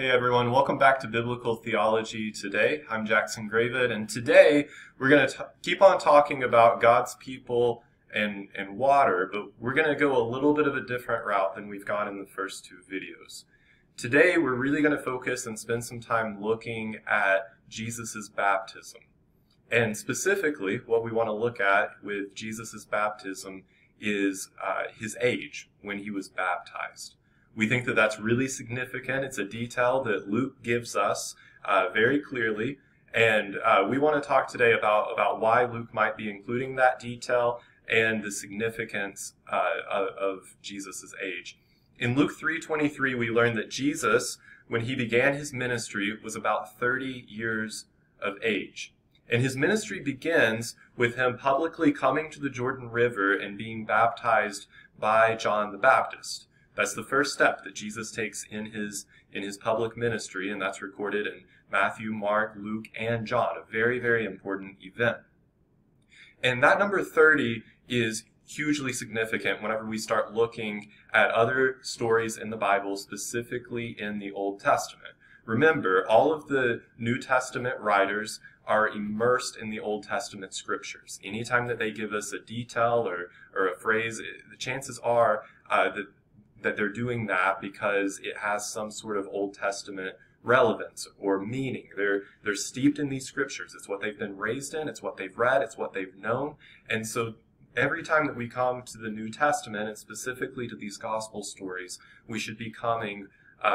Hey everyone, welcome back to Biblical Theology Today. I'm Jackson Graved, and today we're going to keep on talking about God's people and water, but we're going to go a little bit of a different route than we've gone in the first two videos. Today we're really going to focus and spend some time looking at Jesus' baptism. And specifically, what we want to look at with Jesus' baptism is his age when he was baptized. We think that that's really significant. It's a detail that Luke gives us very clearly, and we want to talk today about why Luke might be including that detail and the significance of Jesus' age. In Luke 3:23, we learn that Jesus, when he began his ministry, was about 30 years of age. And his ministry begins with him publicly coming to the Jordan River and being baptized by John the Baptist. That's the first step that Jesus takes in his public ministry, and that's recorded in Matthew, Mark, Luke, and John, a very, very important event. And that number 30 is hugely significant whenever we start looking at other stories in the Bible, specifically in the Old Testament. Remember, all of the New Testament writers are immersed in the Old Testament scriptures. Anytime that they give us a detail or a phrase, the chances are that they're doing that because it has some sort of Old Testament relevance or meaning. They're steeped in these scriptures. It's what they've been raised in, it's what they've read, it's what they've known. And so every time that we come to the New Testament, and specifically to these gospel stories, we should be coming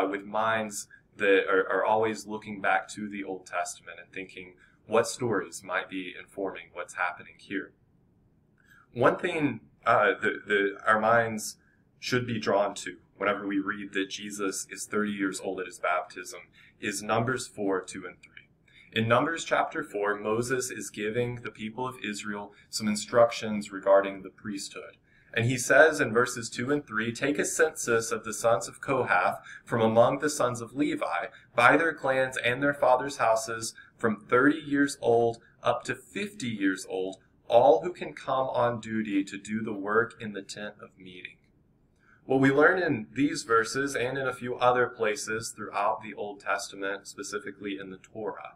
with minds that are always looking back to the Old Testament and thinking what stories might be informing what's happening here. One thing that our minds should be drawn to whenever we read that Jesus is 30 years old at his baptism is Numbers 4, 2, and 3. In Numbers chapter 4, Moses is giving the people of Israel some instructions regarding the priesthood. And he says in verses 2 and 3, "Take a census of the sons of Kohath from among the sons of Levi, by their clans and their fathers' houses, from 30 years old up to 50 years old, all who can come on duty to do the work in the tent of meeting." What we learn in these verses and in a few other places throughout the Old Testament, specifically in the Torah,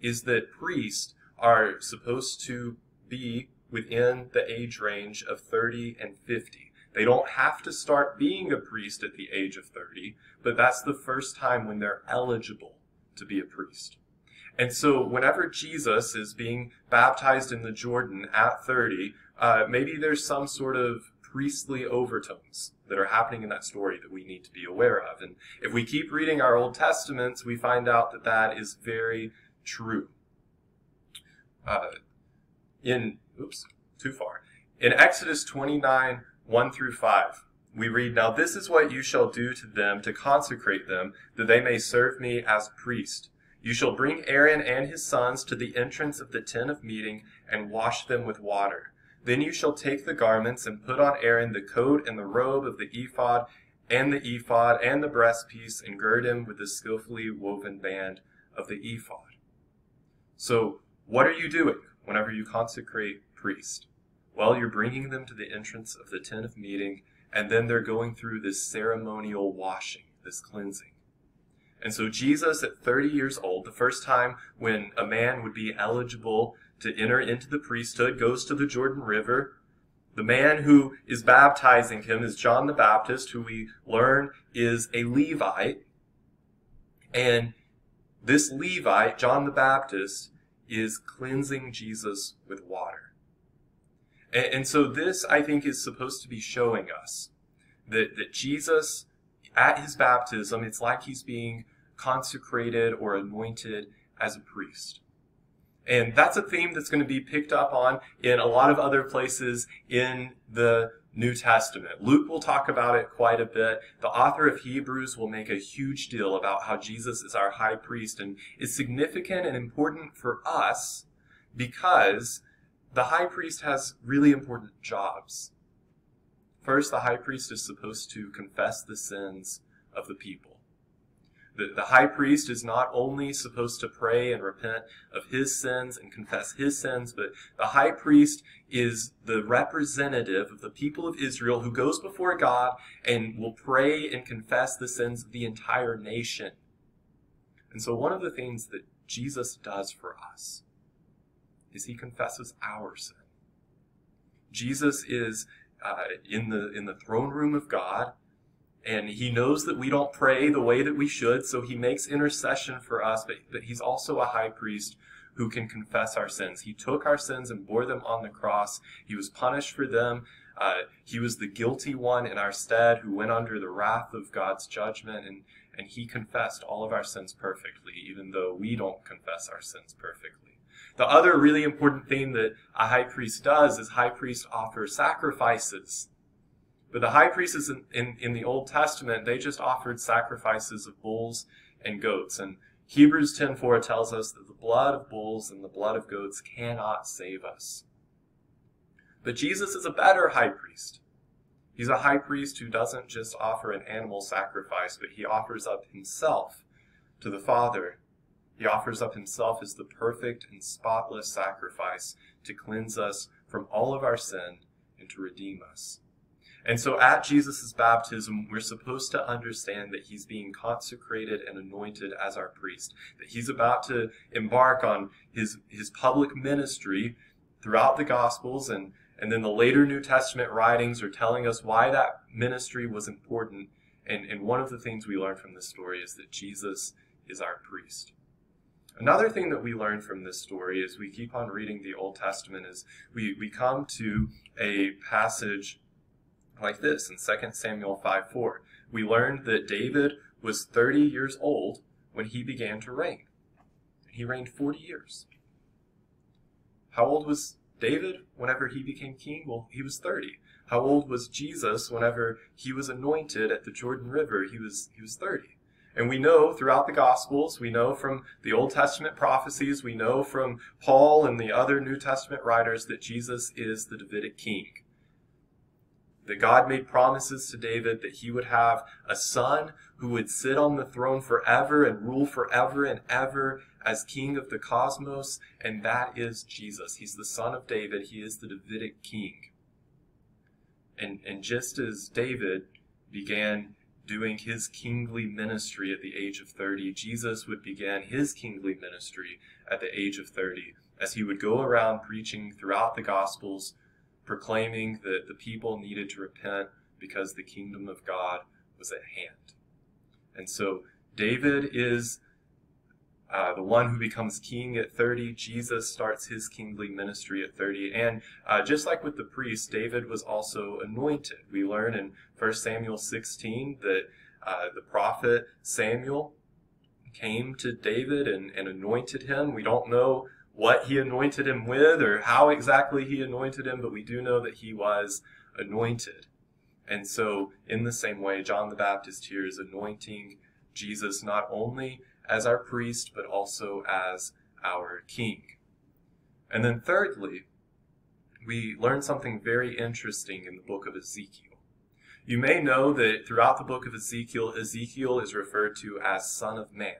is that priests are supposed to be within the age range of 30 and 50. They don't have to start being a priest at the age of 30, but that's the first time when they're eligible to be a priest. And so whenever Jesus is being baptized in the Jordan at 30, maybe there's some sort of priestly overtones that are happening in that story that we need to be aware of. And if we keep reading our Old Testaments, we find out that that is very true. In Exodus 29, 1 through 5, we read, "Now this is what you shall do to them to consecrate them, that they may serve me as priest. You shall bring Aaron and his sons to the entrance of the tent of meeting and wash them with water. Then you shall take the garments and put on Aaron the coat and the robe of the ephod and the breastpiece, and gird him with the skillfully woven band of the ephod." So what are you doing whenever you consecrate priests? Well, you're bringing them to the entrance of the tent of meeting, and then they're going through this ceremonial washing, this cleansing. And so Jesus at 30 years old, the first time when a man would be eligible to enter into the priesthood, goes to the Jordan River. The man who is baptizing him is John the Baptist, who we learn is a Levite. And this Levite, John the Baptist, is cleansing Jesus with water. And so this, I think, is supposed to be showing us that Jesus, at his baptism, it's like he's being consecrated or anointed as a priest. And that's a theme that's going to be picked up on in a lot of other places in the New Testament. Luke will talk about it quite a bit. The author of Hebrews will make a huge deal about how Jesus is our high priest, and is significant and important for us because the high priest has really important jobs. First, the high priest is supposed to confess the sins of the people. The high priest is not only supposed to pray and repent of his sins and confess his sins, but the high priest is the representative of the people of Israel who goes before God and will pray and confess the sins of the entire nation And so one of the things that Jesus does for us is he confesses our sin. Jesus is in the throne room of God, and he knows that we don't pray the way that we should, so he makes intercession for us, but he's also a high priest who can confess our sins. He took our sins and bore them on the cross. He was punished for them. He was the guilty one in our stead who went under the wrath of God's judgment, and he confessed all of our sins perfectly, even though we don't confess our sins perfectly. The other really important thing that a high priest does is high priests offer sacrifices. But the high priests in the Old Testament, they just offered sacrifices of bulls and goats. And Hebrews 10:4 tells us that the blood of bulls and the blood of goats cannot save us. But Jesus is a better high priest. He's a high priest who doesn't just offer an animal sacrifice, but he offers up himself to the Father. He offers up himself as the perfect and spotless sacrifice to cleanse us from all of our sin and to redeem us. And so at Jesus' baptism, we're supposed to understand that he's being consecrated and anointed as our priest, that he's about to embark on his public ministry throughout the Gospels, and then the later New Testament writings are telling us why that ministry was important. And one of the things we learn from this story is that Jesus is our priest. Another thing that we learn from this story as we keep on reading the Old Testament is we come to a passage like this in 2 Samuel 5:4. We learned that David was 30 years old when he began to reign. He reigned 40 years. How old was David whenever he became king? Well, he was 30. How old was Jesus whenever he was anointed at the Jordan River? He was 30. And we know throughout the Gospels, we know from the Old Testament prophecies, we know from Paul and the other New Testament writers that Jesus is the Davidic king. That God made promises to David that he would have a son who would sit on the throne forever and rule forever and ever as king of the cosmos, and that is Jesus. He's the son of David. He is the Davidic king. And just as David began doing his kingly ministry at the age of 30, Jesus would begin his kingly ministry at the age of 30, as he would go around preaching throughout the Gospels, proclaiming that the people needed to repent because the kingdom of God was at hand. And so David is the one who becomes king at 30. Jesus starts his kingly ministry at 30. And just like with the priest, David was also anointed. We learn in 1 Samuel 16 that the prophet Samuel came to David and anointed him. We don't know what he anointed him with or how exactly he anointed him, but we do know that he was anointed. And so in the same way, John the Baptist here is anointing Jesus not only as our priest, but also as our king. And then thirdly, we learn something very interesting in the book of Ezekiel. You may know that throughout the book of Ezekiel, Ezekiel is referred to as Son of Man.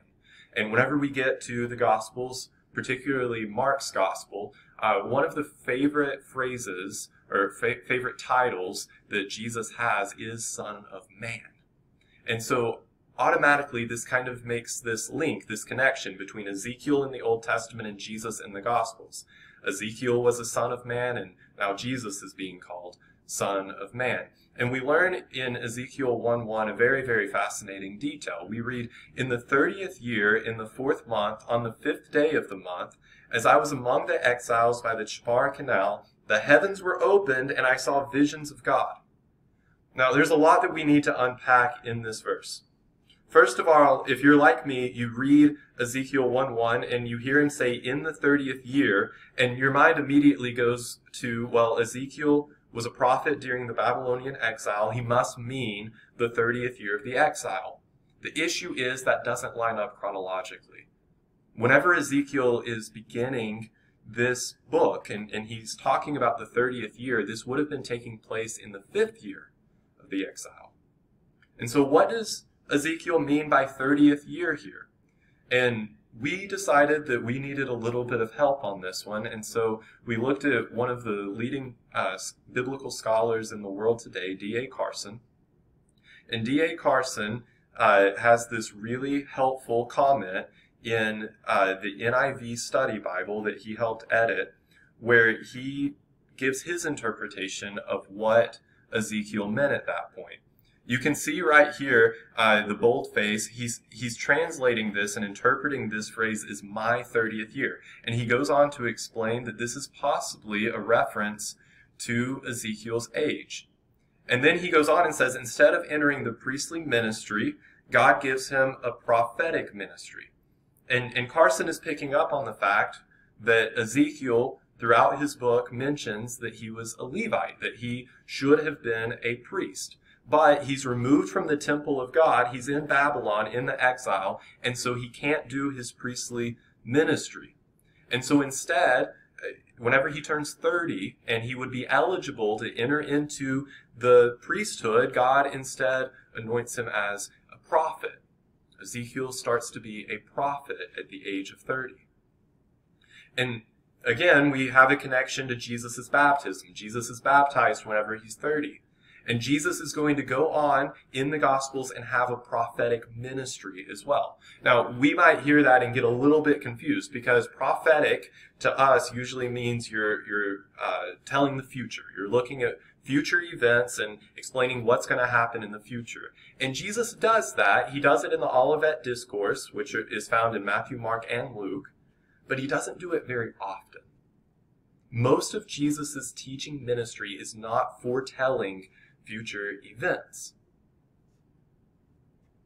And whenever we get to the Gospels, particularly Mark's Gospel, one of the favorite phrases or favorite titles that Jesus has is Son of Man. And so automatically, this kind of makes this link, this connection between Ezekiel in the Old Testament and Jesus in the Gospels. Ezekiel was a son of man, and now Jesus is being called Son of Man. And we learn in Ezekiel 1:1 a very, very fascinating detail. We read, "In the 30th year, in the 4th month, on the 5th day of the month, as I was among the exiles by the Chebar Canal, the heavens were opened, and I saw visions of God." Now, there's a lot that we need to unpack in this verse. First of all, if you're like me, you read Ezekiel 1:1 and you hear him say, "in the 30th year," and your mind immediately goes to, well, Ezekiel was a prophet during the Babylonian exile. He must mean the 30th year of the exile. The issue is that doesn't line up chronologically. Whenever Ezekiel is beginning this book and he's talking about the 30th year, this would have been taking place in the 5th year of the exile. And so what does Ezekiel mean by 30th year here? And we decided that we needed a little bit of help on this one, and so we looked at one of the leading biblical scholars in the world today, D.A. Carson. And D.A. Carson has this really helpful comment in the NIV study Bible that he helped edit, where he gives his interpretation of what Ezekiel meant at that point. You can see right here the bold face. He's translating this and interpreting this phrase as my 30th year. And he goes on to explain that this is possibly a reference to Ezekiel's age. And then he goes on and says, instead of entering the priestly ministry, God gives him a prophetic ministry. And Carson is picking up on the fact that Ezekiel, throughout his book, mentions that he was a Levite, that he should have been a priest. But he's removed from the temple of God. He's in Babylon in the exile, and so he can't do his priestly ministry. And so instead, whenever he turns 30 and he would be eligible to enter into the priesthood, God instead anoints him as a prophet. Ezekiel starts to be a prophet at the age of 30. And again, we have a connection to Jesus' baptism. Jesus is baptized whenever he's 30. And Jesus is going to go on in the Gospels and have a prophetic ministry as well. Now, we might hear that and get a little bit confused, because prophetic to us usually means you're telling the future. You're looking at future events and explaining what's going to happen in the future. And Jesus does that. He does it in the Olivet Discourse, which is found in Matthew, Mark, and Luke, but he doesn't do it very often. Most of Jesus' teaching ministry is not foretelling future events.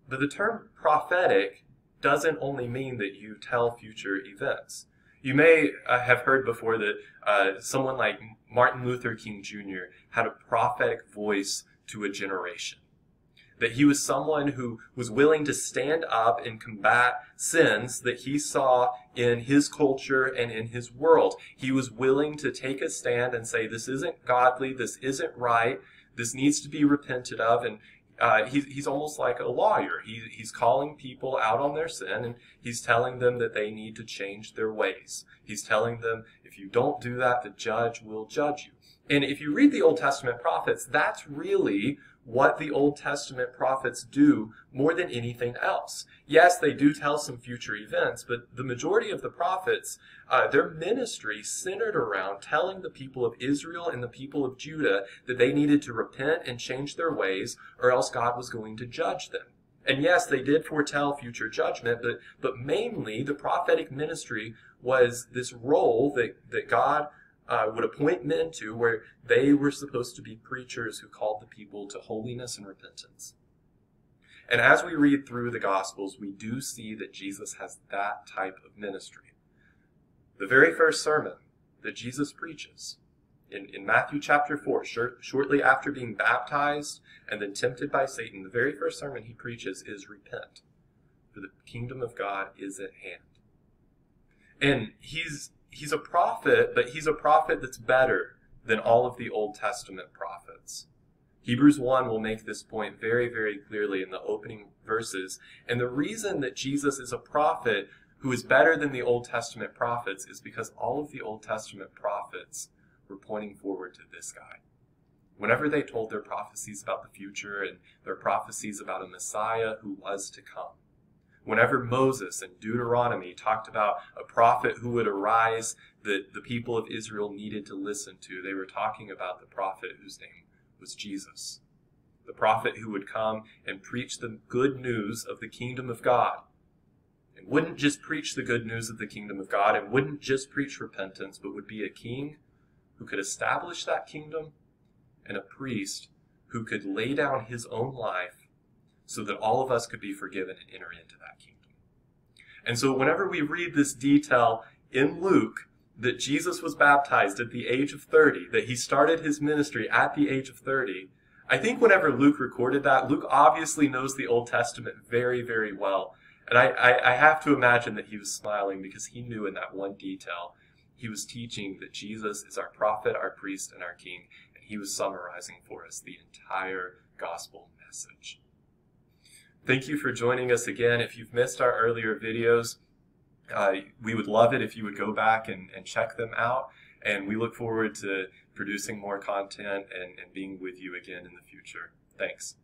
But the term prophetic doesn't only mean that you tell future events. You may have heard before that someone like Martin Luther King Jr. had a prophetic voice to a generation, that he was someone who was willing to stand up and combat sins that he saw in his culture and in his world. He was willing to take a stand and say, this isn't godly, this isn't right, this needs to be repented of. And he's almost like a lawyer. He's calling people out on their sin, and he's telling them that they need to change their ways. He's telling them, if you don't do that, the judge will judge you. And if you read the Old Testament prophets, that's really what the Old Testament prophets do more than anything else. Yes, they do tell some future events, but the majority of the prophets, their ministry centered around telling the people of Israel and the people of Judah that they needed to repent and change their ways, or else God was going to judge them. And yes, they did foretell future judgment, but mainly the prophetic ministry was this role that God would appoint men to, where they were supposed to be preachers who called the people to holiness and repentance. And as we read through the Gospels, we do see that Jesus has that type of ministry. The very first sermon that Jesus preaches in Matthew chapter 4, shortly after being baptized and then tempted by Satan, the very first sermon he preaches is repent, for the kingdom of God is at hand. And he's a prophet, but he's a prophet that's better than all of the Old Testament prophets. Hebrews 1 will make this point very, very clearly in the opening verses. And the reason that Jesus is a prophet who is better than the Old Testament prophets is because all of the Old Testament prophets were pointing forward to this guy. Whenever they told their prophecies about the future and their prophecies about a Messiah who was to come, whenever Moses and Deuteronomy talked about a prophet who would arise that the people of Israel needed to listen to, they were talking about the prophet whose name was Jesus, the prophet who would come and preach the good news of the kingdom of God. And wouldn't just preach the good news of the kingdom of God, and wouldn't just preach repentance, but would be a king who could establish that kingdom, and a priest who could lay down his own life so that all of us could be forgiven and enter into that kingdom. And so whenever we read this detail in Luke, that Jesus was baptized at the age of 30, that he started his ministry at the age of 30, I think whenever Luke recorded that, Luke obviously knows the Old Testament very, very well. And I have to imagine that he was smiling, because he knew in that one detail, he was teaching that Jesus is our prophet, our priest, and our king, and he was summarizing for us the entire gospel message. Thank you for joining us again. If you've missed our earlier videos, we would love it if you would go back and check them out. And we look forward to producing more content and being with you again in the future. Thanks.